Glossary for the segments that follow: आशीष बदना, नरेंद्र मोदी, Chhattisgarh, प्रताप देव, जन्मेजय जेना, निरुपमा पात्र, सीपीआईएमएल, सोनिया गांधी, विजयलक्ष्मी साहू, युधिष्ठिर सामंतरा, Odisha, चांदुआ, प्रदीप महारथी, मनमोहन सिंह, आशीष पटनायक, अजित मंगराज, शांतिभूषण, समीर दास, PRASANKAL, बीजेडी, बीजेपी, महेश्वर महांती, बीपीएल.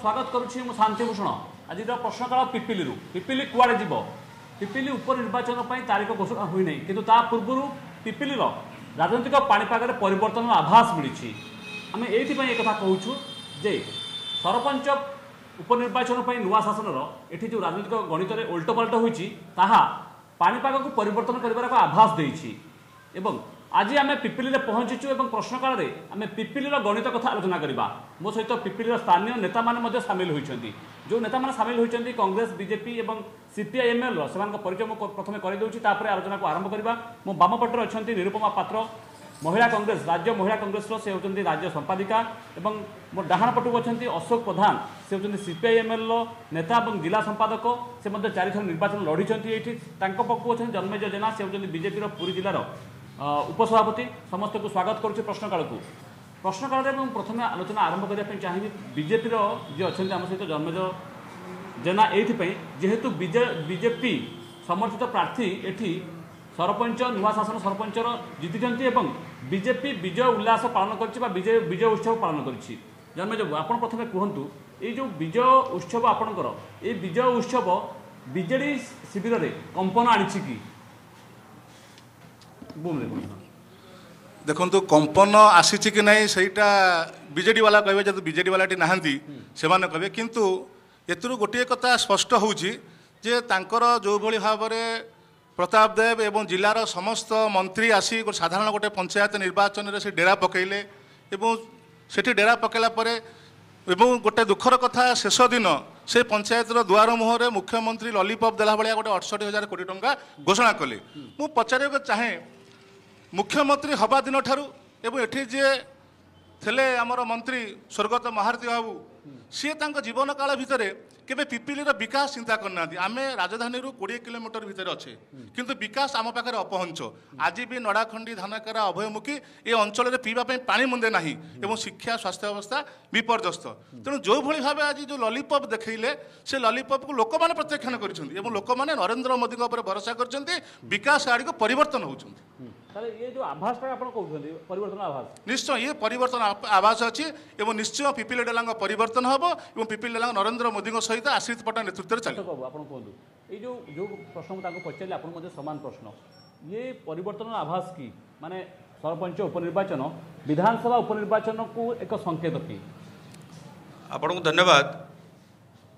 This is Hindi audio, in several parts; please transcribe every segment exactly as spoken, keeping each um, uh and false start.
स्वागत करुच्ची मु शांतिभूषण आज प्रश्नकाल पिपिली पिपिली कड़े जीव पिपिली उपनिर्वाचन तारीख घोषणा होना किंतु ता पूर्व पिपिलीर राजनीतिक पाणीपागर परिवर्तन आभास मिली आम ये कथा कहूँ जे सरपंच उपनिर्वाचन नुआ शासन ये जो राजनीतिक गणित में ओल्टपल्ट होनीपाग को परिवर्तन कर आभास देती आज आम पिपिली पहुंचीचु और प्रश्नकाल आम पिपिलीर गणित कथा आलोचना करवा मो सहित पिपिलीर स्थानीय नेता मैंने सामिल होती जो नेता मैंने सामिल होती कांग्रेस बीजेपी और सीपीआईएमएल से परिचय मुझे प्रथम करदेची आलोचना को आरंभ करवा मो बामपटर अच्छा निरुपमा पात्र महिला कांग्रेस राज्य महिला कांग्रेस से होती राज्य संपादिका और मो डाहाण पटु अच्छा अशोक प्रधान से होती सीपीआईएमएल नेता और जिला संपादक से चारिथर निर्वाचन लड़ी ये पक्ष अच्छा जन्मेजय जेना से होती बीजेपी पूरी जिलार उपसभापति समस्त को स्वागत करुच्चे प्रश्नकाल को प्रश्नकाल प्रथम आलोचना आरंभ करने चाहिए बीजेपी जी अच्छा आम सहित जन्मेजय जेना ये जेहेतु बीजेपी समर्थित प्रार्थी एटी सरपंच नुआ शासन सरपंचर जीति एवं बीजेपी विजय उल्लास पालन कर विजय उत्सव पालन कर जन्मेजय आप प्रथम कहतु ये जो विजय उत्सव आपणकर ये विजय उत्सव बीजेडी शिविर में कंपन आनी कि देखो कंपन आसी कि नहीं सहीटा बीजेडी वाला कहबे जब बीजेडी वाला नहांती से कहबे किंतु एतरू गोटे कथा स्पष्ट होउची जे तांकर जो भली भाव में प्रताप देव एवं जिलार समस्त मंत्री आसी साधारण गोटे पंचायत निर्वाचन से डेरा पकईले से डेरा पकड़ापर एवं गोटे दुखर कथा शेष दिन से पंचायत दुआर मुहर मुख्यमंत्री लॉलीपॉप देला भाया गोटे अठसठ हजार कोटी टंका घोषणा कले मु पचारे चाहे मुख्यमंत्री हवा दिन ठारू एवं एठी जे थेले आमर मंत्री स्वर्गत महारती बाबू सी जीवन काल भितर केबे पिपिलीर विकास चिंता करना आमे राजधानी कोड़े किलोमीटर भितर अच्छे किंतु विकास आम पाखे अपहंच आज भी नड़ाखंडी धानकारा अभयमुखी ये अंचल पीवाई पा मुंदे ना और शिक्षा स्वास्थ्य अवस्था विपर्यस्त तेणु जो भली भाव आज जो लॉलीपॉप देखले से लॉलीपॉप को लोक मैंने प्रत्याख्यान कर लोक मैंने नरेंद्र मोदी भरोसा करकास आड़ को परिवर्तन हो निश्चय ये परिवर्तन आभास अच्छी और निश्चय पिपिली डेला परिवर्तन हम और पिपिली डेला नरेंद्र मोदी सहित आश्रित पट्टा नेतृत्व चलिए बाबू आप कहते जो जो प्रश्न पचारे आप सामान प्रश्न ये परिवर्तन आभास की माने सरपंच उपनिर्वाचन विधानसभा उपनिर्वाचन को एक संकेत की आपन को धन्यवाद।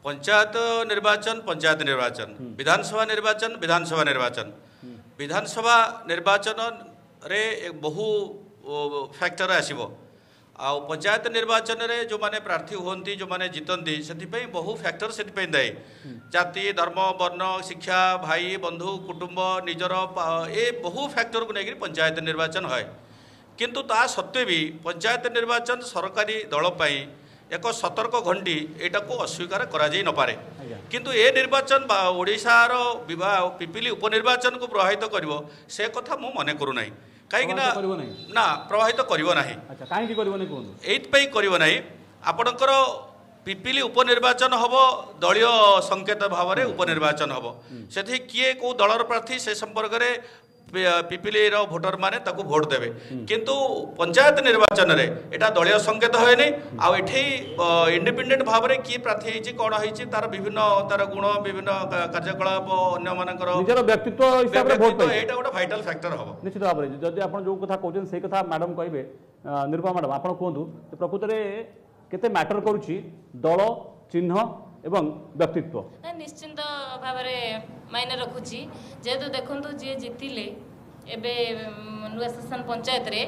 पंचायत निर्वाचन पंचायत निर्वाचन विधानसभा निर्वाचन विधानसभा निर्वाचन विधानसभा निर्वाचन रे बहु फैक्टर आसीबो आ पंचायत निर्वाचन रे जो माने प्रार्थी होती जो माने जितंती से बहु फैक्टर से दायी जाति धर्म वर्ण शिक्षा भाई बंधु कुटुंब निजर ए बहु फैक्टर को लेकर पंचायत निर्वाचन है किंतु ता सत्वे भी पंचायत निर्वाचन सरकारी दल पाई एक सतर्क घंटी एटा को अस्वीकार करा जाई न पारे किंतु ए निर्वाचन बा ओडिशार पिपिली उपनिर्वाचन को प्रभावित करिवो से कथा मु मने करू नाही कहीं ना प्रभावित करना यही करना आपणकर पिपिली उपनिर्वाचन हम दलीय संकेत भाव में उपनिर्वाचन हम से किए कौ दलर प्रार्थी से संपर्क में पिपिली भोटर माने ताकू भोट देवे किंतु पंचायत निर्वाचन रे एटा दलीय संकेत होय नै आ एठी इंडिपेंडेंट भाव रे की प्रार्थी हिची कोन हिची तार विभिन्न तार गुण विभिन्न कार्यकलाप अन्य मानकर निजर व्यक्तित्व हिसाब रे भोट पाइ एटा गोटा वाइटल फैक्टर हबो निश्चित भाव रे जदि आपण जो कथा कहउछन से कथा मैडम कहबे निरुपमा मैडम आपण कहंतु प्रकृत रे केते मैटर करूची दल चिन्ह एवं व्यक्तित्व निश्चिंत भाव मायने रखुची जेहेतु देखंतु जी जीतिले एबे नुआ शासन पंचायत रे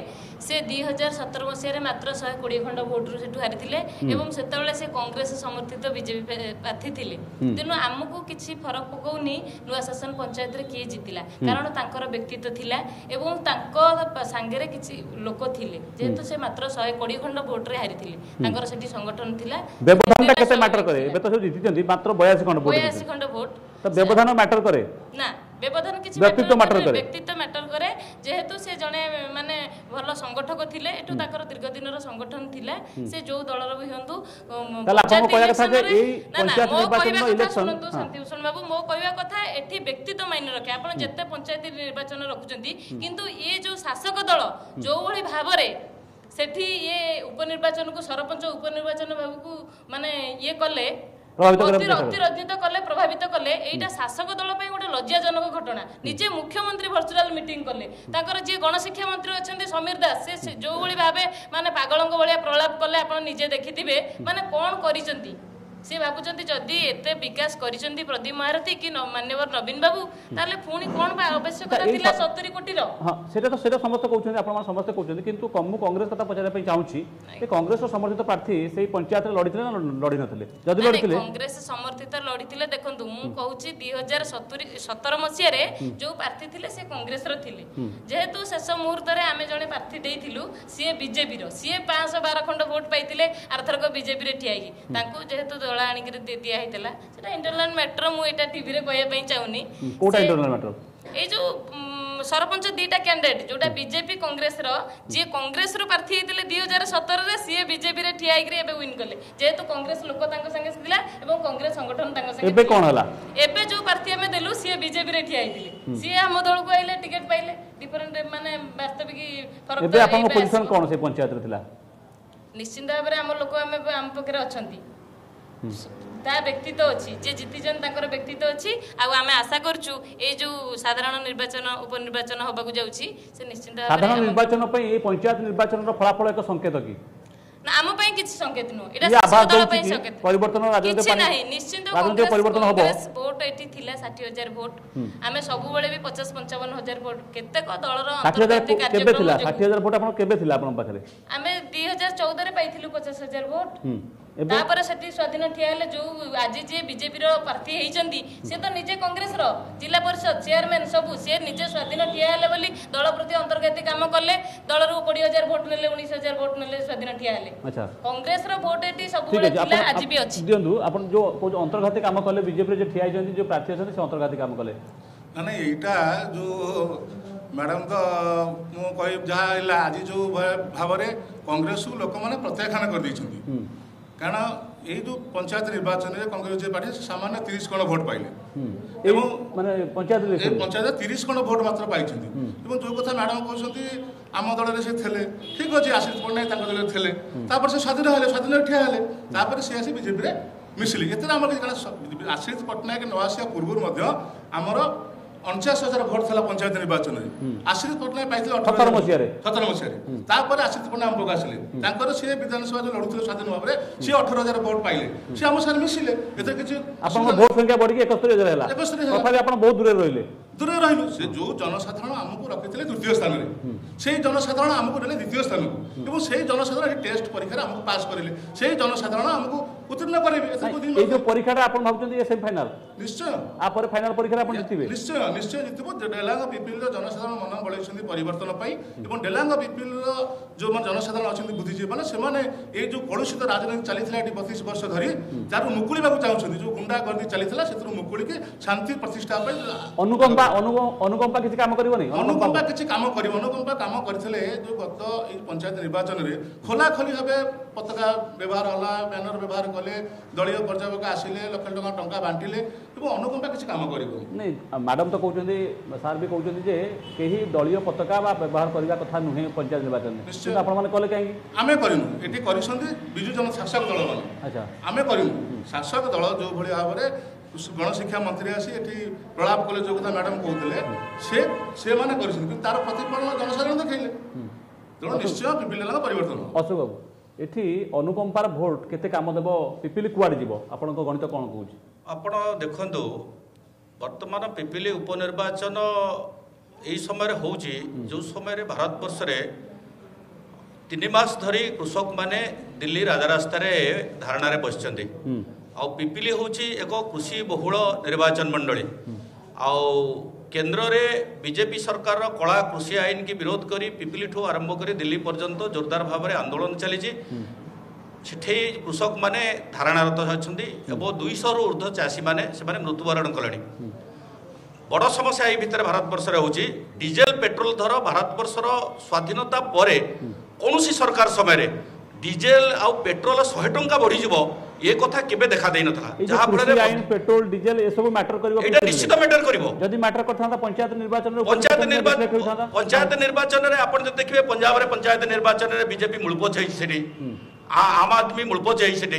से दुई हजार सतर मसीह मात्र शहे कोड़े खंड भोट रू सेठू हारिथिले एवं सेतबेले से कांग्रेस समर्थित बीजेपी प्रार्थी थिले तेणु आमको किसी फरक पकाउनी नुआ शासन पंचायत रे किए जीतिला कारण तांकर व्यक्तित्व थिला एवं तांको संगे रे किसी लोक थिले जेहेतु से मात्र शहे कोड़े खंड भोट रे हारिथिले तांकर सेठी संगठन थिला व्यवधान केते मैटर करे एबे तो सब जीतिचंती मात्र बयासी खंड भोट बयासी खंड भोट तो व्यवधान मैटर करे ना व्यवधान किसी व्यक्तित्व मैटर करे व्यक्तित्व मैटर करे जेहेतु से जने माने भल संगठक थिले एठु ताकर दीर्घ दिनर संगठन थिला से जो दलर भी हंतु तला आपन कहया कथा जे एई पंचायत निर्वाचन इलेक्शन शांतिभूषण बाबू मो कहया कथा एठी व्यक्तित्व मायने रखे आपन जेते पंचायत निर्वाचन रखुचंती किंतु ए जो शासक दल जो भली भाबरे सेठी ये उपनिर्वाचन को सरपंच उपनिर्वाचन भाव को माने ये कले अतिरंजित कले प्रभावित कले एटा शासक दल पे गोटे लज्जाजनक घटना। निजे मुख्यमंत्री भर्चुआल मीटिंग कले ताकर जे गणशिक्षा मंत्री अच्छा समीर दास से जो भाई भाव माने पागलों भाया प्रलाप कले आप निजे देखिथे माने कौन करिसेंती से भावुंट जदि एत विकास कर प्रदीप महारथी कि मान्यवर नवीन बाबू ताले पुणी कौन आवश्यकता सत्तरी कोटी समस्त कहते हैं समस्त कहते हैं कि मु कांग्रेस कथा पचारे चाहूँगी कांग्रेस समर्थित प्रार्थी से पंचायत लड़ी ना लड़ी नथिले कांग्रेस समर्थित लड़ी देखो मुझे कहूँ दुई हजार सतुरी सतर मसीह जो प्रार्थी थे सी कांग्रेस रे जेहेतु शेष मुहूर्त आम जड़े प्रार्थी देलु सीए बीजेपी सीए पाँच बार खंड भोट पाई आरथरक बीजेपी में ठिया जेहेतु इंटरनल मैटर मुझे टीवी रे कहया चाहूनी ये जो सरपंच दीटा कैंडिडेट जोटा बीजेपी कांग्रेस जी कांग्रेस रु प्रार्थी दुई हजार सतर में सीए बीजेपी में ठिया विन कले जेहेतु कांग्रेस लोक संगे और कांग्रेस संगठन कौन एवं जो प्रार्थी आम देलु सीए बीजेपी में ठिया सीए आम दल को आइले टिकेट पाइले डिफरेंट माने वास्तविक निश्चिंत भाव में आम लोक आम पकड़े अच्छा व्यक्तित्व अच्छी जे जीतीजन व्यक्तित्व अच्छी आम आशा करछु ए जो साधारण निर्वाचन उपनिर्वाचन होबाकु जाउछि से निश्चिंत साधारण निर्वाचन पई ए पंचायत निर्वाचन रो फलाफल एक संकेत कि ना आम पई किछि संकेत नो एटा शासन दल पई संकेत परिवर्तन राजनीति पई नाही निश्चिंत राजनीति परिवर्तन होबो वोट एठी थिला साठ हज़ार वोट आम सब बेले भी पचास पंचावन हज़ार वोट केतेक दल रो अंतर्गत केबे थिला साठ हज़ार वोट आपन केबे थिला आपन पाखरे आम दो हज़ार चौदह रे पाइथिलु पचास हज़ार वोट तापर सेठी स्वाधीन ठिया हेले जो आज जे बीजेपी रो प्रार्थी हेइचंदी से तो निजे कांग्रेस रो जिला परिषद चेयरमैन सब से निजे स्वाधीन ठिया हेले बोली दल प्रति अंतर्गत काम कले दल रु बीस हज़ार वोट नेले उन्नीस हज़ार वोट नेले स्वाधीन ठिया हेले। अच्छा कांग्रेस रो वोट एटी सब बोले आज भी अछि दियंदु आपन जो अंतर्गत काम कले बीजेपी जे ठिया हेइचंदी जो प्रार्थी हसन से अंतर्गत काम कले ना ना एटा जो मैडम को मु कहि जहा हेला आज जो भाव रे कांग्रेस को लोक माने प्रत्याख्यान कर दैछंदी कारण ये पंचायत निर्वाचन में कांग्रेस जे पार्टी सामान्य तीस खंड भोट पाइले पंचायत पंचायत तीस खंड भोट मात्र पाई जो कथा मैडम कहते आम दल में से थे ठीक अच्छे आशीष पटनायक दल में थे से स्वाधीन हेले स्वाधीन ठिया हेले सी आसी बीजेपी में मिसिले ये आशीष पटनायक न आसा पूर्व आमर उनचास हजार भोट था पंचायत निर्वाचन में आशीष पटनायक पाई अठहत्तर मसीह आशीष पटनायक आम आसिले सी विधानसभा जो लड़ुते स्वाधीन भाव में सी अठर हजार भोट पाइले सी आम सारे मिसिले भोट संख्या बढ़ी एक बहुत दूर रही दूर रही से जो जनसाधारण आमको रखी द्वितीय स्थान में से जनसाधारण आमको ने द्वितीय स्थान को से जनसाधारण टेस्ट परीक्षा आमको पास करेंगे से जनसाधारण आमको उत्तीर्ण करेंगे परीक्षा सेमीफाइनाल निश्चय आपर फाइनाल परीक्षा जीतने निश्चय निश्चय जीतने डेलांग बीपीएल जनसाधारण मन बढ़ाई परिवर्तन डेलांग बीपीएल जो जनसाधारण अच्छा बुद्धिजीवी मैंने से जो कलुषित राजनीति चली बतीस वर्ष धरी तार मुकुड़ा चाहते जो गुंडागर्दी चली मुकुड़ी की शांति प्रतिष्ठा अनुकंपा अनुकंपा किसी काम करबनी अनुकंपा किसी काम करबो अनुकंपा काम करथिले जो गत पंचायत निर्वाचन रे खोला खोली भाबे पताका व्यवहार होला बैनर व्यवहार कले दलियों पर्यवेक्षक आसिले लाख लाख टंका बांटिले एवं अनुकंपा किसी काम करबो नै मैडम तो कहउछन्ती सर भी कहउछन्ती जे केही दलियों पताका बा व्यवहार करबा कथा नहे पंचायत निर्वाचन में तो आपण माने कले काहे आमे करिनु एठी करिसन्ती बिजु जन शासक दल वाले। अच्छा आमे करिनु शासक दल जो भली भाबरे गणशिक्षा मंत्री आसी एठी प्रलाप कले जो कथा मैडम कहते से से माने करछन तार प्रतिफल जनसाधारण देखले तेणु निश्चय पिपिल परिवर्तन। अशोक बाबू एठी अनुकंपार भोट केते काम देव पिपिल कुआड जीव आपण गणित कौन कहूँ आपण देखु वर्तमान पिपिल उपनिर्वाचन यही समय हो जो समय भारत वर्षरे तीन मास धरी कृषक माने दिल्ली राजरास्तार धारणार बसचंदी आउ पिपिली हूँ एक कृषि बहुल निर्वाचन मंडली आउ केन्द्र रे बीजेपी सरकार कला कृषि आईन की विरोध करी पिपिली ठू आरंभ कर दिल्ली पर्यंत जोरदार भाव में आंदोलन चली कृषक मैंने धारणारत अच्छा दुईश रु ऊर्ध चाषी मैंने मृत्युवरण कले बड़ समस्या ये भितर भारत वर्षर हो डीजेल पेट्रोल दर भारत वर्षर स्वाधीनता पर कौन सी सरकार समय डीजेल आउ पेट्रोल सौ टंका बढ़ीज ये कथा केबे देखा देई नथला जहा फळे आइन पेट्रोल डीजल ए सब मैटर करबो एटा निश्चित मैटर करबो जदी मैटर करथा त पंचायत निर्वाचन रे पंचायत निर्वाचन पंचायत निर्वाचन रे आपण जे देखिबे पंजाब रे पंचायत निर्वाचन रे बीजेपी मूलपोच हेई सेडी आम आदमी मूलपोच हेई सेडी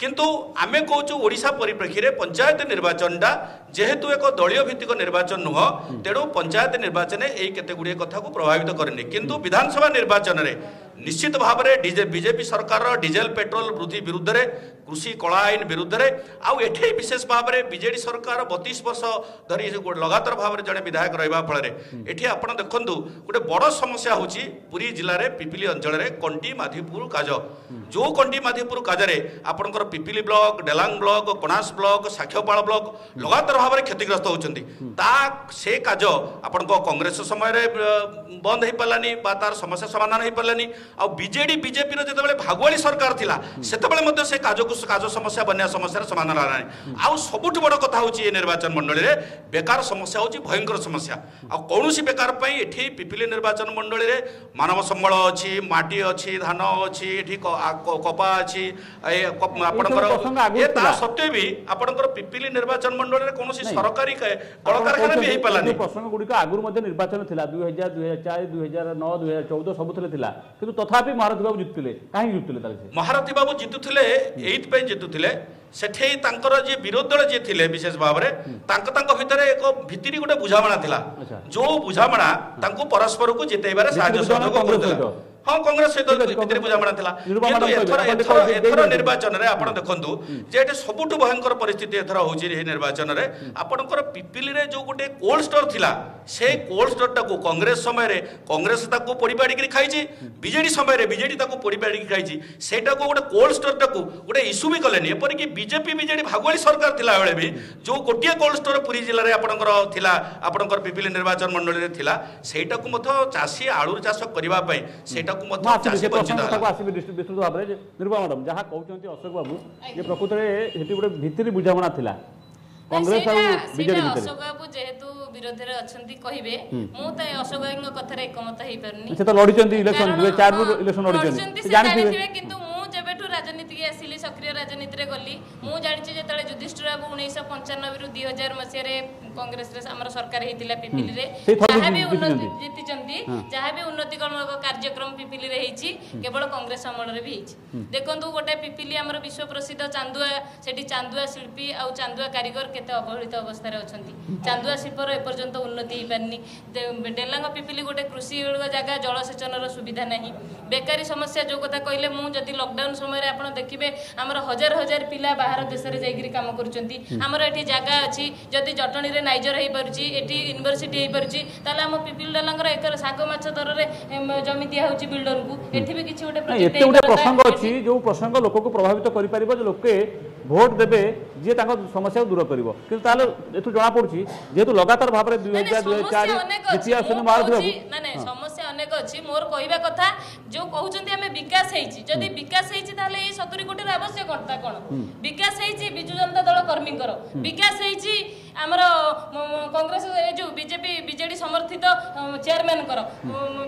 किंतु आमे कहूँ ओडिशा परिप्रेक्षी रे पंचायत निर्वाचन टा जेहेतु एक दलीय भित्तिक निर्वाचन नुह तेणु पंचायत निर्वाचन एई केते गुड़े कथा को प्रभावित करनी किंतु विधानसभा निर्वाचन रे निश्चित भाव में बीजेपी सरकार डीजेल पेट्रोल वृद्धि विरुद्ध रे कृषि कला आईन विरुद्ध रे आउ एठे विशेष भाव में बीजेडी सरकार बतीस वर्ष धरी लगातार भाव में जड़े विधायक रहा फल ये आप देखु गोटे बड़ समस्या हूँ पुरी जिले में पिपिली अंचल कंटी माधिपुर काज जो कंटी माधिपुर काजरे आपणकर पिपिली ब्लॉक डेलांग ब्लॉक कोणास ब्लॉक साख्यपाल ब्लॉक लगातार भाव में क्षतिग्रस्त होती काज आपण कांग्रेस समय बंद हो पारानी तार समस्या समाधान हो पारानी आ बीजेडी बीजेपी जितेबाला भागवाली सरकार थिला सेतेबाला से काज को काज समस्या बन्या समस्या समाधान होलानी आ सबुठ बड़ कथा होची निर्वाचन मंडली रे बेकार समस्या होची भयंकर समस्या आ कोनोसी बेकार पई एठी पिपिली निर्वाचन मंडली रे मानव संबल अछि माटी अछि धान अछि एठी कपा अछि ए आपनकर ए ता सत्य भी आपनकर पिपिली निर्वाचन मंडली रे कोनोसी सरकारी कलकारखाना भी हे पालानी प्रश्न गुडी का आगुर मध्ये निर्वाचन थिला दो हज़ार दो हज़ार चार दो हज़ार नौ दो हज़ार चौदह सबुथले थिला किंतु तथापि महारथी बाबू जितुले काहे जितुले ताले महारथी बाबू जितुले एइट पे जितुले सेठे तांकर जे विरोध दल जे थिले विशेष भाव रे तांक तांक भितरे एको भितरी गोटे बुझामणा थिला जो बुझामणा तांको परस्पर को जितेइबारे साहाय्य सहयोग करथला हां कांग्रेस सहित भितरी बुझामणा थिला किंतु एथरा एथरा एथरा निर्वाचन रे आपण देखंतु जे एटे सबुटु भयंकर परिस्थिति एथरा होउची रे निर्वाचन रे आपणकर पिपिली रे जो गोटे कोल्ड स्टोर थिला से कोल्ड स्टोर टाको कांग्रेस समय रे कांग्रेस ताको परिपाडी करी खाइची बीजेडी समय रे बीजेडी ताको परिपाडी करी खाइची सेटा को गोटे कोल्ड स्टोर टाको गोटे इशू भी कलेनी एपर कि बीजेपी बीजेडी भागवाली सरकार थिला बेले भी जो गोटिया कोल्ड स्टोर पुरी जिल्ला रे आपणकर थिला आपणकर पिपिली निर्वाचन मंडली रे थिला सेटा को मथो चासी आळू चाष करबा पई सेटा मैडम जहाँ कहते अशोक बाबू ये प्रकृत में भितरी बुझामणा था अशोक बाबू जेहेतु विरोध रे अछंती कहिबे मु त अशोक बाबू कथा रे एकमत हे परनी से त लड़िचंती इलेक्शन दो हज़ार चार रु इलेक्शन लड़िचंती जानिथिबे किंतु मु जेबेठु राजनीति के आसीली सक्रिय राजनीति रे गली मु जानिचे जेतले युधिष्ठिर बाबू उन्नीस सौ पंचानवे रु दो हज़ार मसिया रे कांग्रेस रे हमर सरकार हेतिला पिपिली रे जहा भी उन्नति जितिचंती जहा भी उन्नतिकरण कार्यक्रम पिपिली रे हेछि केवल कांग्रेस हमर रे भी हेछि देखंतु गोटे पिपिली हमर विश्व प्रसिद्ध चांदुआ सेठी चांदुआ शिल्पी आ चांदुआ कारीगर केते अवहेलित अवस्था रे अछंती चांदुआ शिल्प रे पर्यंत उन्नति हो पारनी डेलांग पिपिली गोटे कृषि जगह जलसेचन सुविधा ना बेकारी समस्या जो कथा कहले मुझे लकडाउन समय आप देखिए आमर हजार हजार पिला बाहर देश में जाकर कम कर जगह अच्छी जदि जटणी में नाइजर हो पार्टी ये यूनिवर्सिटी हो पार्टी आम पिपिली डेलांगर एक शाग माछ दर जमी दिया बिल्डर को ये भी किसी गोटे प्रसंग अच्छी जो प्रसंग लोक को प्रभावित कर लोके भोट देवे जी समस्या दूर कर जना पड़ी जेहतु लगातार भाव में समस्या अनेक अच्छी मोर कहवा कथा जो कहते आम विकास होती विकास होती सतुरी कोटी आवश्यकता कौन विकास बिजु जनता दल कर्मी विकास होती आमर कांग्रेस जो बीजेपी बीजेडी समर्थित चेयरमैन कर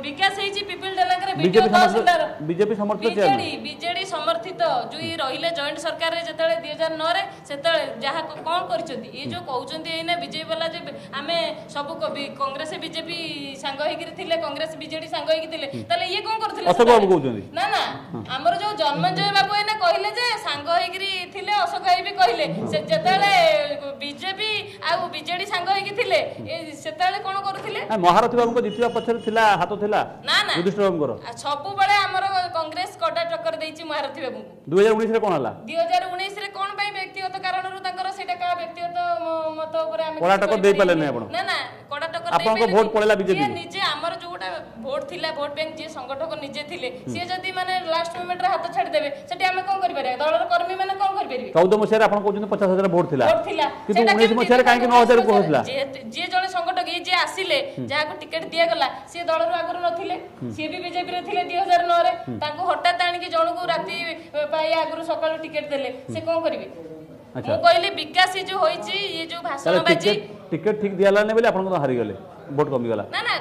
विकास होती पिपिल डेलांगर बीजेपी समर्थित बीजेडी समर्थित जो ये रहिले जॉइंट सरकार रे जतले दो हज़ार नौ रे सेते जहा कोन करचोदी ये जो कहउचोदी एना बीजेपी वाला जे हमें सब कांग्रेस बीजेपी संग होइगिर थिले कांग्रेस बीजेडी संग होइगिर थिले तले ये कोन करथिले अशोक बाबू कहउचोदी ना ना हमर जो जन्मजय बाबू एना कहले जे संग होइगिर थिले अशोक भाई भी कहले से जतले बीजेपी आउ बीजेडी संग होइगिर थिले सेतेले कोन करथिले महारथी बाबू को जितिया पछर थिला हाथ थिला ना ना युधिष्ठिर बाबू को सब बडे हमर कांग्रेस कटा टक्कर देछि महारथी बाबू को दो हज़ार उन्नीस रे कोन हला दो हज़ार उन्नीस रे कोन भाई व्यक्तिगत कारण रु तांकर सेटा का व्यक्तिगत मत ऊपर हम कोडा टक्कर देई पाले नै आपण ना ना कोडा टक्कर देई आपन को वोट पड़ेला बीजेपी निजे हमर जोटा वोट थिला वोट बैंक जे संगठक निजे थिले से जदी माने लास्ट मोमेंट रे हाथ छाड़ देबे सेटा हम कोन करि पारे दलर कर्मी माने कोन करि पारे चौदह मसिया रे आपण कोजन पचास हज़ार वोट थिला वोट थिला किंतु उन्नीस मसिया रे काहे कि नौ हज़ार को होतला जे जे जने संगठक ये जे आसीले जा को टिकट दिया गला से दलर आगर न थिले से भी बीजेपी रे थिले दो हज़ार नौ रे ताको हटात आनि कि जणु को राती पाई आगर सकाल टिकट देले से कोन करबे अच्छा मु कहले विकास जो होई छी ये जो भाषण बाजी टिकट ठीक दियाला ने बोले आपन हारि गेले वोट कमी गेला ना ना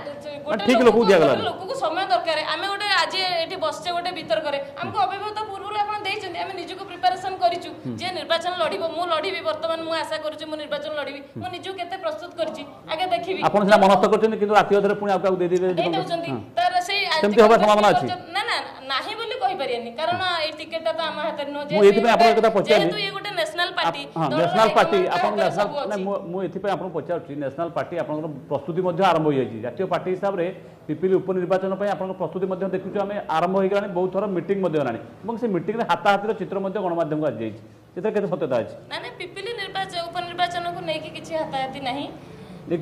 ठीक लोक को दिया गेला लोक को समय दरकार हमें गोटे आज एठी बससे गोटे भीतर करे हमको अभिभूत पूर्व ल आपन देई छन हमें निज को प्रिपरेशन करिछु जे निर्वाचन लढिबो मु लढिबी वर्तमान मु आशा करिछु मु निर्वाचन लढिबी मु निजो केते प्रस्तुत करछि आगे देखिबी आपण सिना मनस्थ करछन किंतु राति अधरे पुणी आपका दे दे दे देउछन्ती तर सेही सेमति होबा संभावना अछि ना ना नाही बोली कहि परियनि कारण ए टिकटटा त हम हाते न जे मु एति पे आपण एकटा पछाली जेतु ए गोटे नेशनल पार्टी नेशनल पार्टी आपण नेशनल ना मु एति पे आपण पछालछि नेशनल पार्टी आपण प्रस्तुति मध्ये आरंभ होई जाय जातीय पार्टी हिसाब रे पिपिली उपनिर्वाचन आप प्रस्तुति देखुचु आम आरंभ हो गला बहुत थर मीट से मीट हाथाहातिर चित्र गणमाध्यम को आज जाइए के सत्यता अच्छे पिपिली उपनिर्वाचन को लेकिन किसी हाथाहाती ना किसी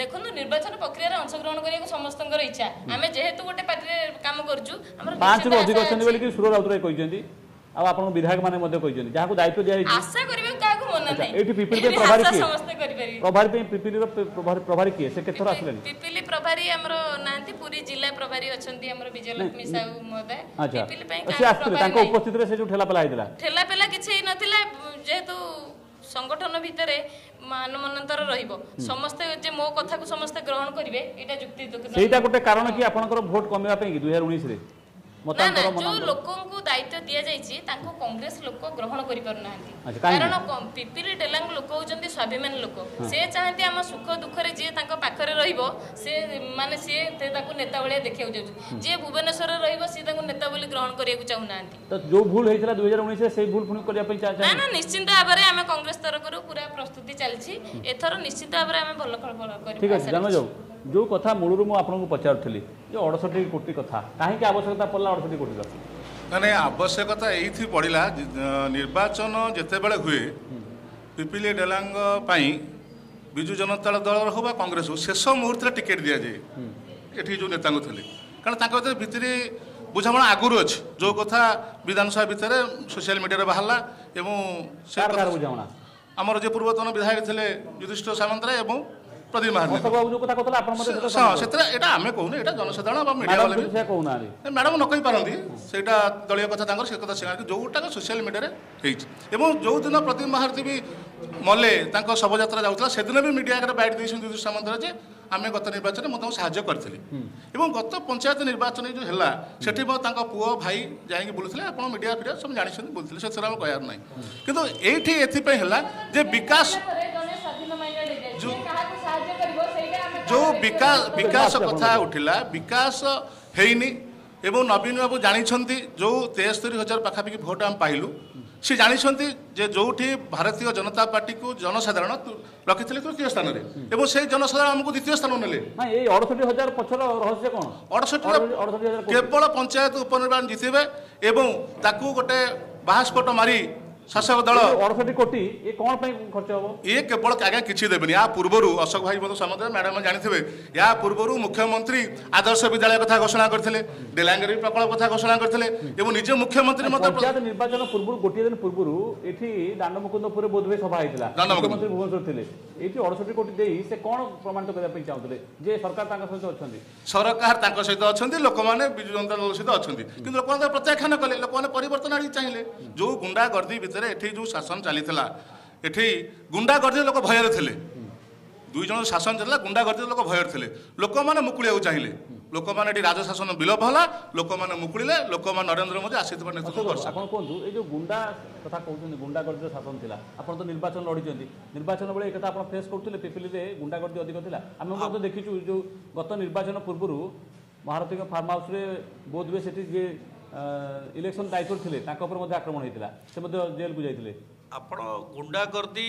देखो निर्वाचन प्रक्रिया रे अंश ग्रहण करिया को समस्तनकर इच्छा आमे जेहेतु गोटे पार्टी रे काम करजु हमर पांच रो अधिक अछि बोली कि सुरो राउत रे कहि जंती आ आपन विधायक माने मध्ये कहि जंती जहा को दायित्व दिया आशा करबे का को मन नै एठी पीपीली के प्रभारी के समस्त करि पारी प्रभारी पे पीपीली रो प्रभारी के से केथरा आसलन पीपीली प्रभारी हमर नांती पूरी जिल्ला प्रभारी अछंती हमर विजयलक्ष्मी साहू महोदय पीपीली पे का आसले ताको उपस्थित रे से जो ठेला पेला आइदिला ठेला पेला किछै नथिला जेहेतु संगठन भितर मानमनंतर रहिबो समस्त जे मो कथा को समस्त ग्रहण करिवे एटा जुक्ति सेटा गोटे कारण कि आपनकर वोट कमिया पे दो हज़ार उन्नीस रे मतांतर मन जो लोकन को दायित्व दिया जाईची तांको कांग्रेस लोक ग्रहण करि पर नांती कारण पीपीली टेलांग लोक होजंती स्वाभिमान लोक से चाहंती हम सुख दुख रे जे तांको पाखरे रहिबो से माने से ते ताको नेता भले देखियौ जाउ जे भुवनेश्वर रहिबो से ताको नेता बोली ग्रहण करियै को चाहू नांती तो जो भूल होइतला दो हज़ार उन्नीस रे से भूल पुनी करिया पे चाहै ना ना निश्चित आबरे हम कांग्रेस तरफ करू पूरा प्रस्तुति चलछि एथरो निश्चित आबरे हम भलो फल करिबा ठीक अछि जानो जाउ जो कथा मूलर मु आपन को पचारथली जे अड़सठ कोटी कथा काहे की आवश्यकता पड़ला अड़सठ कोटी कथा माने आवश्यकता एथि पड़ला निर्वाचन जते बेले हुए पिपिली डेलांग पई बिजु जनता दल हो बा कांग्रेस हो शेष मुहूर्त टिकट दिया जाए एठी जो नेता थले कारण ताको भीतर बुझामणा आगुर अछि जो कथा विधानसभा भीतर सोशल मीडिया रे बाहला एवं सरकार बुझामणा हमर जे पूर्वतन विधायक थले युधिष्ठिर सामंतरा एवं प्रदीप महाराज सब जो कथा कतला आपण मते सेटा सेटा एटा आमे कहूने एटा जनसाधारण बा मीडिया वाले से कहूना रे मैडम न कहि पारंदी सेटा दलिय कथा तांकर से कथा सेना जोटा सोशल मीडिया रे हेच एवं जो दिन प्रदीप महाराज भी मले तांको सब यात्रा जाउतला से दिन भी मीडिया आगे बाइट दिसन दुदु सामंतरा जे आमे गत निर्वाचन म तांको सहायता करथिले एवं गत पंचायत निर्वाचन जो हला सेठी म तांको पुओ भाई जाई बोलथिले आपण मीडिया भिडियो सब जानिसन बोलथिले से सराम कहयार नै किंतु एठी एथि पे हला जे विकास जो जो विकास विकास कथा उठिला विकास हेनी एवं नवीन बाबू जानी जो तेस्तरी हजार पाखापाखि भोट आम पाइलु सी जानी जे जोठी भारतीय जनता पार्टी को जनसाधारण रखी थे तृतीय स्थान में एवं से जनसाधारण आमको द्वितीय स्थान ने केवल पंचायत उपनिर्वाचन जीतबे एवं ताकू गोटे बास्फोट मारी शासक दल अड़सठ कोटी ये कौन पे खर्च हो ये केवल आगे किसी देवेनि या पूर्वर अशोक भाई मत सामंत मैडम जानी या पूर्वर मुख्यमंत्री आदर्श विद्यालय कथा घोषणा करते डेलांगरी प्रकल्प कथा घोषणा करते निजे मुख्यमंत्री मत निर्वाचन पूर्व गोटे दिन पूर्व ये दांडमुकुंदपुर बोधवे सभा मुख्यमंत्री भुवनेश्वर थे ये अड़सठ कोटी दे से कौन प्रमाणित करने चाहते जे सरकार सहित अच्छे सरकार सहित अच्छा लोक मैंने विजु जनता दल सहित अच्छा कि लोक प्रत्याख्यान कले लोक मैंने परिवर्तन आड़ी चाहिए जो गुंडागर्दी एठी जो शासन चली एठी गुंडागर्दी लोक भयर थे दुई जन शासन चलता गुंडागर्दी लोक भयर थे लोक मैंने मुकुलिया चाहिए लोक मैंने राजशासन विलोप है लोक मैंने मुकुले लोक नरेंद्र मोदी आशीर्वाद गुंडागर्दी शासन था आपड़ तो निर्वाचन लड़ी निर्वाचन बेले एक फेस करूँ पिपिली गुंडागर्दी अधिक आम तो देखीचु जो गत निर्वाचन पूर्व महारती फार्म हाउस बोधवे से इलेक्शन दायित्व थिले ताको पर मध्य आक्रमण होइतिला से मध्य जेल को जाइतिले आपण गुंडागर्दी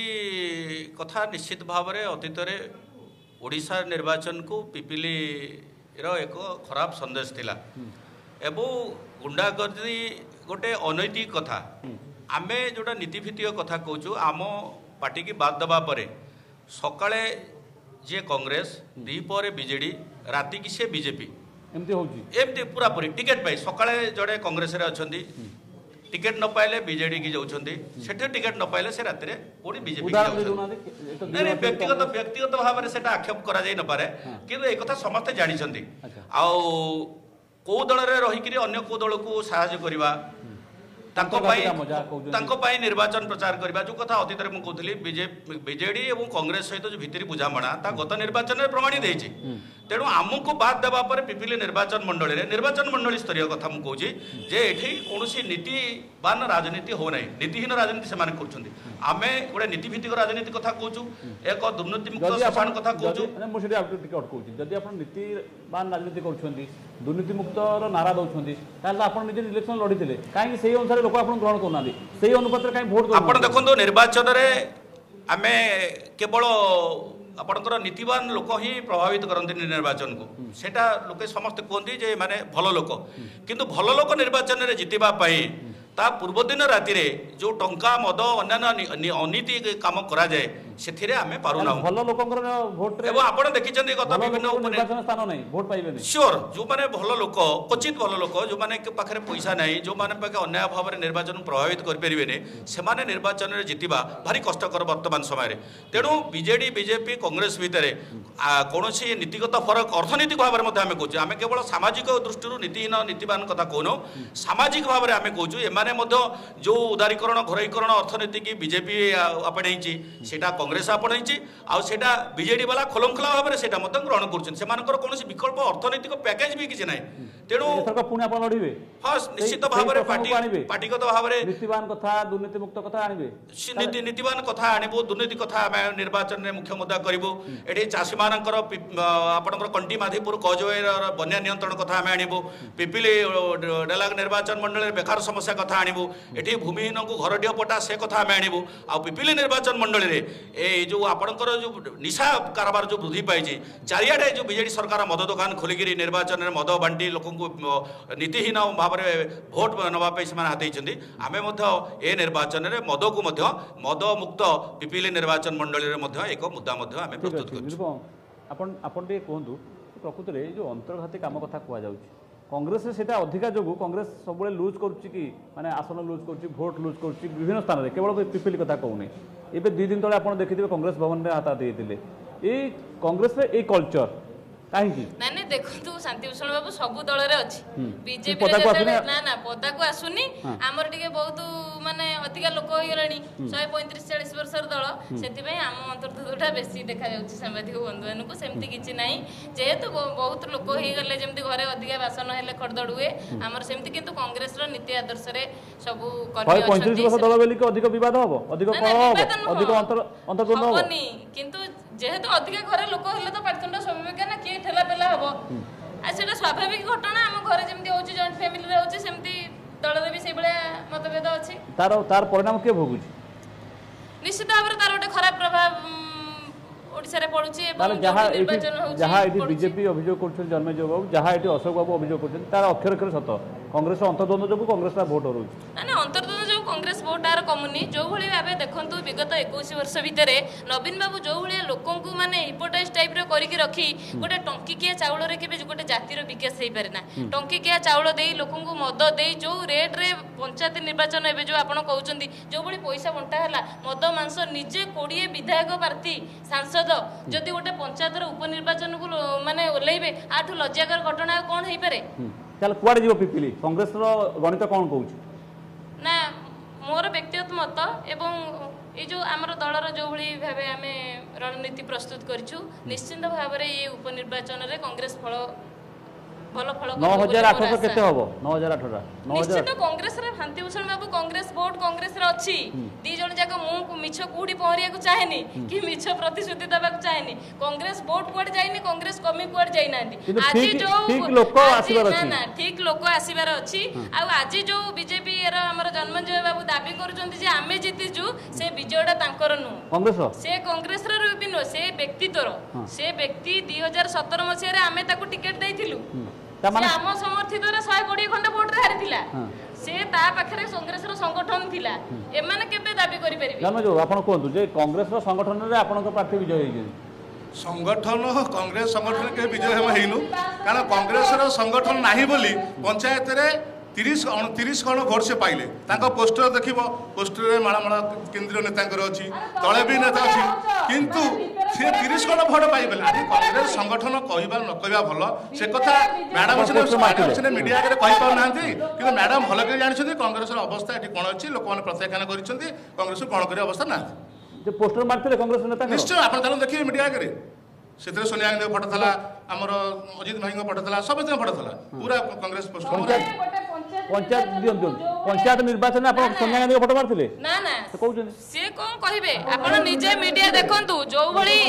कथा निश्चित भाव रे अतीत रे ओडिशा निर्वाचन को पिपिली रो एक खराब संदेश थिला एबो गुंडागर्दी गोटे अनैतिक कथा आमे जोटा नीतिभित्तिक कथा कहूँ आम पार्टी की बाद दबा परे सकाळे जे कांग्रेस दीपरे बीजेडी राति की से बीजेपी एमती होउची एमती पूरा पूरी टिकेट पाई सकाळे जड़े कांग्रेस रे अछंदी टिकेट न पाइले बीजेडी की जाउछंदी सेठे टिकेट न पाइले से रात रे पुणी बीजेपी की जाउछंदी अरे व्यक्तिगत व्यक्तिगत भाव रे सेटा आक्षेप करा जाय न पारे किंतु ए कथा समस्त जानि छंदी आ को दल रे रही कि अन्य को दल को सहायता करबा निर्वाचन प्रचार करने जो कथा अतीत में कहती बीजेडी और कांग्रेस सहित जो भितरी बुझामणा गत निर्वाचन प्रमाणित होती तेणु आमको बाद देवापर पिपिली निर्वाचन मंडल निर्वाचन मंडल स्तरीय कथा मुझे जे ये कौन नीतिवान राजनीति हो ना नीतिहीन राजनीति से आम गोटे नीतिभित्तिक राजनीति कथा कहूँ एक दुर्नीतिमुक्त शासन कथा कहूँ नीतिवान राजनीति कर दुर्नीतिमुक्त नारा दौरान आपजे इलेक्शन लड़ते कहीं से अनुसार लोक आप ग्रहण करना अनुपात कहीं भोट आप देखो निर्वाचन आम केवल आपणकर नीतिवान लोक ही प्रभावित करते निर्वाचन को सेटा लोके समस्त कहते जे माने भल लोक किंतु भल लोक निर्वाचन रे जितिबा पाई ता पूर्व दिन राति रे जो टंका मद अन्य अनीति काम करा जाए से आम पारना भल लोक भोट आप देखिए गत विभिन्न स्योर जो मैंने भल लोक क्वचित भल लोक जो मैंने पाखे पैसा ना जो पाखे अन्याय भाव में निर्वाचन प्रभावित करें से निर्वाचन जितवा भारी कष्टर बर्तमान समय तेणु बीजेडी बीजेपी कांग्रेस भितर कौन सी नीतिगत फरक अर्थनीतिक भाव में आम कहूँ आम केवल सामाजिक दृष्टि नीतिहीन नीतिवान कथा कहूँ सामाजिक भाव में आम कहूँ एम जो उदारीकरण घरोईकरण अर्थनीति की बीजेपी आपणई से कांग्रेस आपणई आटा बीजेडी वाला खोलमखोला भाव में ग्रहण कर कौन विकल्प अर्थनैतिक पैकेज भी किसी ना तेणु हाँ निश्चित भाव में पार्टीगत भाव में नीतिवान कथा आणबू दुर्नीति कथा निर्वाचन में मुख्य मुद्दा करूँ ये चाषी मान आपंकर कंटी माधिपुर कजवे बन्या नियंत्रण कथा आम आणबू पिपिली डेलांग निर्वाचन मंडल में बेकार समस्या कथा आणबू ये भूमिहीन को घरडीह पटा से कथा आम आणबू आ पिपिली निर्वाचन मंडल में ए जो आपणकर जो निशा कारबार जो वृद्धि पाई चारिआडे जो बीजेडी सरकार मद दुकान खोलिकी निर्वाचन में मद बांटी लोक नीतिहीन भाव में भोट नापी से हाथी आम ए निर्वाचन में मद को मद मुक्त पिपिली निर्वाचन मंडल में एक मुद्दा आम प्रस्तुत करें कहूँ प्रकृत में जो अंतर्घाती कम कथा कहुच्छे कांग्रेस से अधिका जो कांग्रेस सब लुज करुच्ची माने आसन लुज कर भोट लुज कर विभिन्न स्थान में केवल पिपिली कथा कहूनी ये दुई दिन तेज आप देखिए कांग्रेस भवन में हाथी ये कांग्रेस में ये कल्चर कहीं ना ना देखो शांतिभूषण बाबू सब दल अच्छी बीजेपी ना ना पदा को आसुनी आमर टे बहुत मानने अधिका लोक होगा शहे पैंतीस चालीस वर्ष दल से आम अंतर्धुटा बेसी देखा सांबादिक बंधु मान को सेमती किसी ना जेहेतु बहुत लोक होगले जमी घर अधिका बासन है खड़दड़ हुए आमर सेमती कितु कांग्रेस नीति आदर्श सब करनी कितु जेहेतु अधिका घर लोक हेले तो पाटतुंडा स्वाभाविक ना किए ठेला पेला हम आटा स्वाभाविक घटना आम घर जमी हो जॉइंट फैमिली रोचे सेमती दल में भी से मतभेद अच्छी तार तार परिणाम किए भोगुच निश्चित भाव में तार गोटे खराब प्रभाव ओडिशा रे पड़ुचे एवं निर्वाचन हो जहां एटी बीजेपी अभियोग करछन जन्मे जो बाबू जहां एटी अशोक बाबू अभियोग करछन तार अक्षर अक्षर सत कांग्रेस अंतर्द्वंद जो कांग्रेस रा वोट हरुच ना ना अंतर्द्वंद जो कांग्रेस वोट आर कमुनी जो भली भाबे देखंतु विगत इक्कीस वर्ष भितरे नवीन बाबू जो भली लोकन को माने हिपोटाइज टाइप रे करिक रखी गोटे टंकी किया चावल रे केबे गोटे जाति रो विकास हे पारे ना टंकी किया चावल देई लोकन को मद देई जो रेट रे पंचायत निर्वाचन एबे जो आपण कहउचंदी जो भली पैसा बंटा हला मद मांस निजे कोड़िए विधायक प्रार्थी सांसद जदि गोटे पंचायत उपनिर्वाचन को माने ओल्लाइबे आठ लज्जाकर घटना कौन हो पारे चल कुआड़ जीव पिपिली कांग्रेस रो गणित कौन कहउछ ना मोर व्यक्तिगत मत एवं ए जो आमर दल रो जो भली भाबे आमे रणनीति प्रस्तुत करछु निश्चिंत भाव रे ये उपनिर्वाचन रे कांग्रेस फल फल फल नौ हज़ार आठ सौ केते होबो नौ हज़ार आठ सौ निश्चित कांग्रेस रे शांतिभूषण बाबू कांग्रेस वोट कांग्रेस रे अच्छी दी जण जाक मु मिछ कुडी पहरिया को चाहेनी कि मिछ प्रतिश्रुति देबा को चाहेनी कांग्रेस वोट कोड जाईनी कांग्रेस कमी कोड जाईनांती आजि जो ठीक लोक आसीबार अछि ना ठीक लोक आसीबार अछि आ आजि जो बीजेपी रे हमर जन्मजय बाबू दाबी करूचंती जे आमे जितिजु से विजयडा तांकर नु कांग्रेस से कांग्रेस रे रुबि नु से व्यक्ति तोर से व्यक्ति दो हज़ार सत्रह मसिया रे आमे ताकू टिकट देथिलु से आम समर्थित शहे कोड़े खंड भोट हारी से पाखे कांग्रेस संगठन थिला एमाने केबे दाबी करि परिबे जन जो आपण कोंतु जे कांग्रेस रो संगठन रे आपण को प्रार्थी विजय हेइ संगठन कांग्रेस संगठन के विजय हम हेइनु कारण कांग्रेस रो संगठन नाही बोली पंचायत रे तीस अणतीस खण भोट से पाइले पोस्टर देखो पोस्टर माला माला केन्द्रीय नेता अच्छी तले भी नेता अच्छी किंतु सी तीस खंड भोट पाइबे कांग्रेस संगठन कहवा न कहवा भल से कथा मैडम सीना मीडिया आगे कहीपना कि मैडम भल कर जानते कांग्रेस अवस्था ये कौन अच्छी लोक मैंने प्रत्याख्यान करंग्रेस कौन कर अवस्था ना पोस्टर मारते कांग्रेस नेता निश्चय आपल देखिए मीडिया आगे से सोनिया गांधी फटो था आमर अजित भाई फटो था सब फटो था पूरा कांग्रेस पंचायत दियंतु पंचायत निर्वाचन आपण सोनिया गांधी फटो मारथिले ना ना तो कहू से कोन कहिबे आपण निजे मीडिया देखंतु जो भली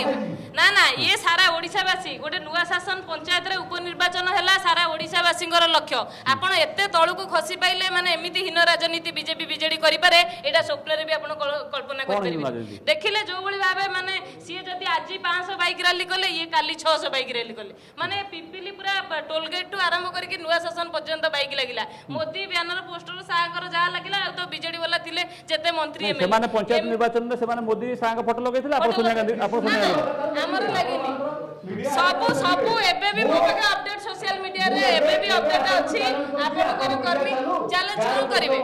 ना ना ये सारा ओडिसा वासी गोटे नुवा शासन पंचायत रे उपनिर्वाचन हला सारा ओडिसा वासिंगर लक्ष्य आपण एते तळु को खसी पाइले माने एमिति हीन राजनीति बीजेपी बीजेडी करि पारे एटा स्वप्न रे भी आपण कल्पना करि पारे देखिले जो भली भाबे माने सिए जदी आजि पाँच सौ बाइक रैली कले ये काली छह सौ बाइक रैली कले माने पिपिली पूरा टोल गेट टू आरंभ करके नुवा शासन पर्यंत बाइक लागिला मोदी बैनर पोस्टर सागर जहाँ लगिला तो बीजेडी वाला थिले जेते मंत्री एमे माने पंचायत निर्वाचन में से माने मोदी सागर फोटो लगैथिला आपन सोनिया गांधी आपन सोनिया गांधी हमर लागिनी सब सब एबे भी मोबाइल अपडेट सोशल मीडिया रे एबे भी अपडेट अछि आपन को करबी चैलेंज कोन करबे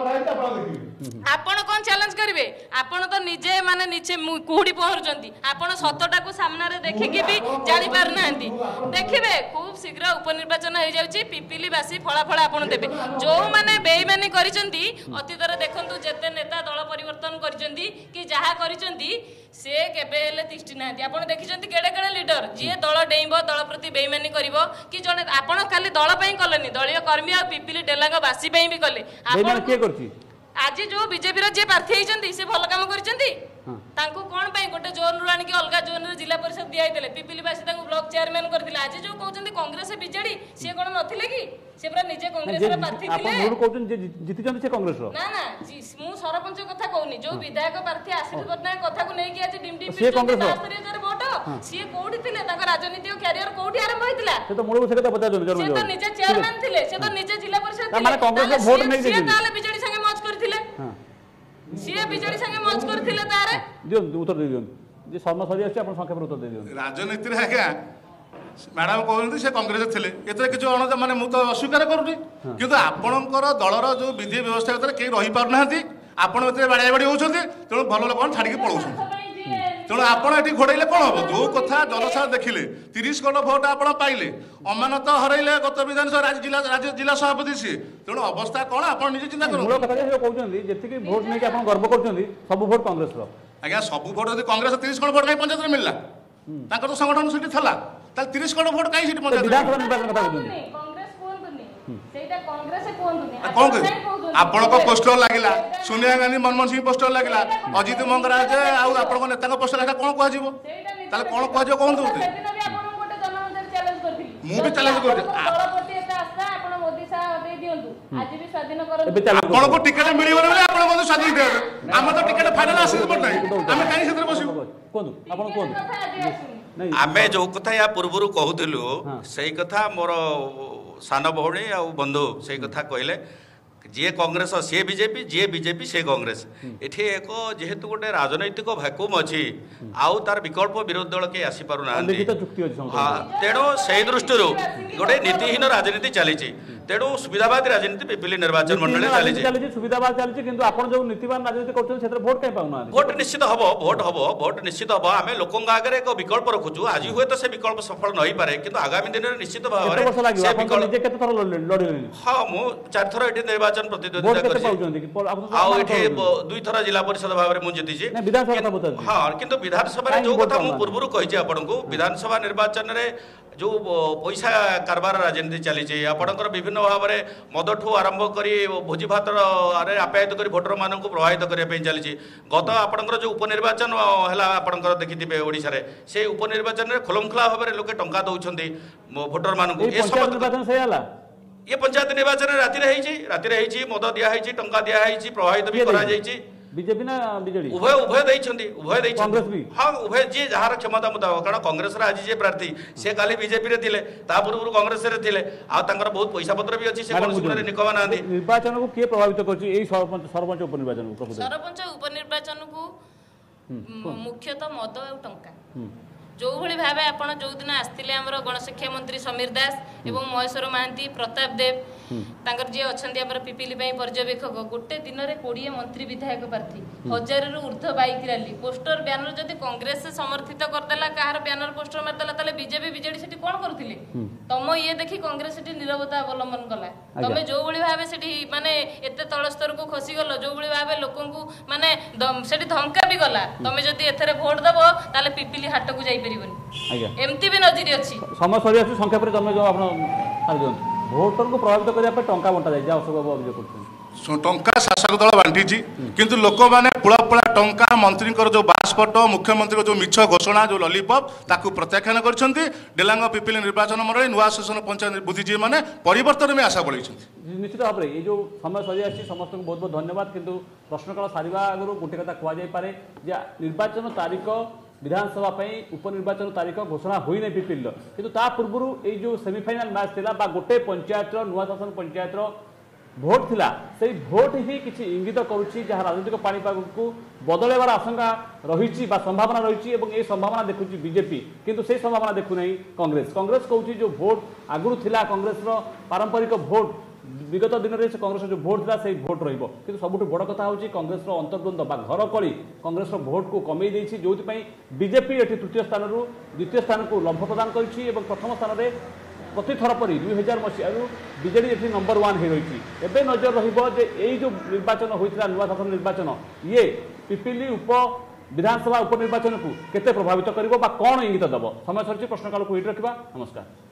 आपन कोन चैलेंज करबे आपन तो निजे माने नीचे कुहुडी पहर जंती आपन सतटा को सामना रे देखि कि भी जानि पार नांती देखिबे खूब शीघ्र उपनिर्वाचन हो जाउची पिपिली वासी फळा फळा आपन देबे जो माने बेईमानी करिसंती अतीतर देखंतु जेते नेता दल परिवर्तन करिसंती कि जहा करिसंती से केबे हेले तिष्टि नांती आपन देखिसंती गेडे गेडे लीडर जिए दल डेइबो दल प्रति बेईमानी करिवो कि जने आपन खाली दल पई कलनी दलिय कर्मी आ पिपिली डेलांग वासी पई भी कले आपन के करथि आज जो बीजेपी रो जे प्रार्थी हिचंती से भल काम करिसंती तांको कोन पई गोटे जोन रु आनी कि अलगा जोन रे जिला परिषद दिया आइले पिपिली वासी तांको ब्लॉक चेयरमैन करथिले आज जो कहउचंती कांग्रेस बीजेडी से कोन नथिले कि से पूरा निजे कांग्रेस रे प्रार्थी थिले आपन मूल कहउचन जे जितिचंती से कांग्रेस रो ना ना मु सरपंच कथा कहउनी जो विधायक प्रार्थी आशीष बदना कथा को नेकी आज डिम डिम से कांग्रेस रो वोट से कोउडी थिले तांको राजनीतिक करियर कोउडी आरंभ होइतिला से तो मूल से कथा बता जोन से तो निजे चेयरमैन थिले से तो निजे जिला परिषद थिले माने कांग्रेस रो वोट नै दिथिले से ताले बीजेडी संगे मर्ज करथिले हां सीए बिजड़ी संगे मौज करथिले तारे दियो उत्तर दियो जे शर्मा सरी आछे आपण संख्या पर उत्तर दियो राजनीति रे आज्ञा मैडम कहउंती से कांग्रेस थिले एतरे कि जो अण माने मु तो अस्वीकार करूनी किंतु आपणकर दलर जो विधि व्यवस्था एतरे के रही पार नाहंती आपण एतरे बाडा बाडी होउछंती तेणु भल लोक छाडी के पळउछंती तेणु आपण एठी घोड़ैले कोन हो जो कथा जनसाधारण देखिले तीस कोटी वोट आपण पाइले अमानत हरैले गत विधानसभा राज्य जिला राज्य जिला सभापति सी तेणु अवस्था कौन आप चिंता करेंगे भोट नहीं आप गर्व कर सब भोट कांग्रेस आज्ञा सब भोट जो कांग्रेस तीस करोड़ भोट कहीं पंचायत में मिलला तो संगठन सीट था तीस करोड़ भोट कहीं पंचायत पोस्टर लगला सोनिया गांधी मनमोहन सिंह पोस्टर लगला अजित मंगराज आज नेता पोस्टर लगे कौन कहते कौन कहते मुझे चैलेंज कर आज भी स्वाधीन करो आपण को टिकट मिलियो बोले आपण को स्वाधीन दे हम तो टिकट फाइनल आसी पर नहीं हम काई क्षेत्र बसिबो कोन आपण कोन नहीं आमे जो कथा या पूर्वरु कहूथिलु सेही कथा मोर सान भौणी आ बंधु सेही कथा कहले जे कांग्रेस सी बीजेपी जे बीजेपी से कांग्रेस एठी एको जेहेतु गोटे राजनैतिक भैकुम अछि आउ तार विकल्प विरोधी दल के आसी पारु नाहंती तेणु से दृष्टि गोटे नीतिहीन राजनीति चली तेणु सुविधावादी राजनीति पिपिली निर्वाचन मंडल चली सुविधावाद चली किंतु आपण जो नीतिवान राजनीति करछन क्षेत्र वोट काई पाउना वोट निश्चित हबो वोट हबो वोट निश्चित हबो आमे लोकंग आगे एक विकल्प रखुछु आज हुए तो से विकल्प सफल नहि पारे किंतु आगामी दिन रे निश्चित भाव रे से विकल्प निजे केते थरो लड़िले हां मु चार थरो एठी निर्वाचन प्रतिद्वंदिता करछि आ एठी दुई थरो जिला परिषद भाव रे मु जिति छी विधानसभा बता हां किंतु विधानसभा रे जो कथा मु पूर्वरु कहि छी आपण को विधानसभा निर्वाचन रे जो पैसा कारबार राजनीति चली आपणकर विभिन्न भाव में मदठू आरंभ कर भोजी भात आप्यायत कर भोटर मानक प्रभावित करने चली गत आपणकर जो उपनिर्वाचन है आपणकर देखिथे ओडिशा रे से उपनिर्वाचन में खोलमखोला भाव में लोके टंका दौरान भोटर मानक ये पंचायत निर्वाचन रातिर रातिर मद दिखाई टंका दिखाई प्रभावित भी कर बीजेपी ना बीजेडी उभय उभय दैछंती उभय दैछंती कांग्रेस भी हां उभय जे जहार क्षमता मुताबिक कारण कांग्रेस रा आज जे प्रार्थी से काली बीजेपी रे थिले ता पूर्व कांग्रेस रे थिले आ तांकर बहुत पैसा पत्र भी अछि से कांग्रेस रे निकवा नांदी निर्वाचन को के प्रभावित करछि एई सरपंच सरपंच उपनिर्वाचन को सरपंच उपनिर्वाचन को मुख्यतः मद और टंका जो भाई भाव आप जो दिन आसते आम गणशिक्षा मंत्री समीर दास एवं महेश्वर महांती प्रताप देव तांकर जी अच्छा पिपिली पर्यवेक्षक गोटे दिन में कोड़े मंत्री विधायक प्रार्थी हजार रु ऊर्ध्व बैक रैली पोस्टर ब्यानर जब कांग्रेस समर्थित करदेला कहार ब्यानर पोस्टर मारदेला ताले बीजेपी बीजेडी से कौन करथिले तम ये देखी कांग्रेस से नीरवता अवलंबन कला तमें जो भाई भाव से माने एत तल स्तर को खसीगल जो भाई भाव लोक माने से धमका भी गला तमें जदि एथरे भोट दब ताले पिपिली हाट को जाइपरिबनी एमती भी नजर अच्छी समय सरी आसु संख्या पर जमे जो आपण मार दियौ भोटर को प्रभावित करने टंका बंटा जाए अशोक अभियोग कर टंका शासक दल बांटी किंतु लोक मैंने पुला पुला टंका मंत्री जो बासपट मुख्यमंत्री जो मिछ घोषणा जो लॉलीपॉप ताकू प्रत्याख्यान कर डेलांग पिपिली निर्वाचन मंडल नुआ शासन पंचायत बुद्धिजीवी मैंने परिवर्तन में आशा बढ़ाई निश्चित भाव में ये जो समय सरी आसी समस्त को बहुत बहुत धन्यवाद किंतु प्रश्नकाल सारे आगे गोटे कथा कहपे निर्वाचन तारीख विधानसभा उपनिर्वाचन तारीख घोषणा होना पिपिल किंतु ता पूर्व ये जो सेमीफाइनाल मैच था गोटे पंचायत नुआ शासन पंचायत भोट थिला से भोट ही किसी इंगित करुच्ची जहाँ राजनीतिक पाणीपाग को बदलैबार आशंका रही संभावना रही ए संभावना देखुची बीजेपी किंतु से संभावना देखुना कांग्रेस कांग्रेस कहूँ जो भोट आगुरी थिला कांग्रेस पारंपरिक भोट विगत दिन में कांग्रेस जो भोट था से भोट रही कि सबुठ बड़ कथा होची कांग्रेस अंतर्द्वंद बा घर कली कांग्रेस भोट को कमे देछि जो बीजेपी ये तृतीय स्थान रु द्वितीय स्थान को लंभ प्रदान करी एवं प्रथम स्थान में प्रति थर पर दुई हजार मसीह बीजेडी ये नंबर वन हो रही एवं नजर रही जो निर्वाचन होता नुआ शासन निर्वाचन ये पिपिली उप विधानसभा उपनिर्वाचन को केते प्रभावित करिबो बा कोन इंगित दबो समय सरची प्रश्नकाल को हिट रखिबा नमस्कार।